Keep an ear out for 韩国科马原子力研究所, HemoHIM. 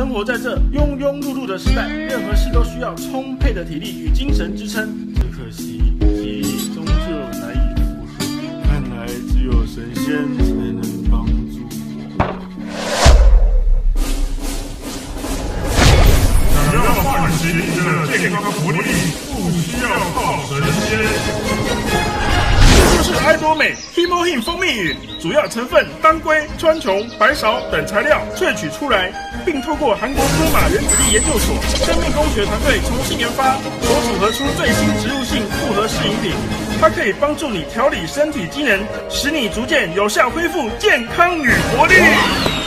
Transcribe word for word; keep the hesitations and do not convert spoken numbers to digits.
生活在这庸庸碌碌的时代，任何事都需要充沛的体力与精神支撑。只可惜记忆终究难以复合，看来只有神仙才能帮助我。想要唤醒你的健康活力，不需要靠神仙。 是艾多美 HemoHIM 蜂蜜饮，主要成分当归、川穹、白芍等材料萃取出来，并透过韩国科马原子力研究所生命工学团队重新研发，所组合出最新植物性复合式饮品。它可以帮助你调理身体机能，使你逐渐有效恢复健康与活力。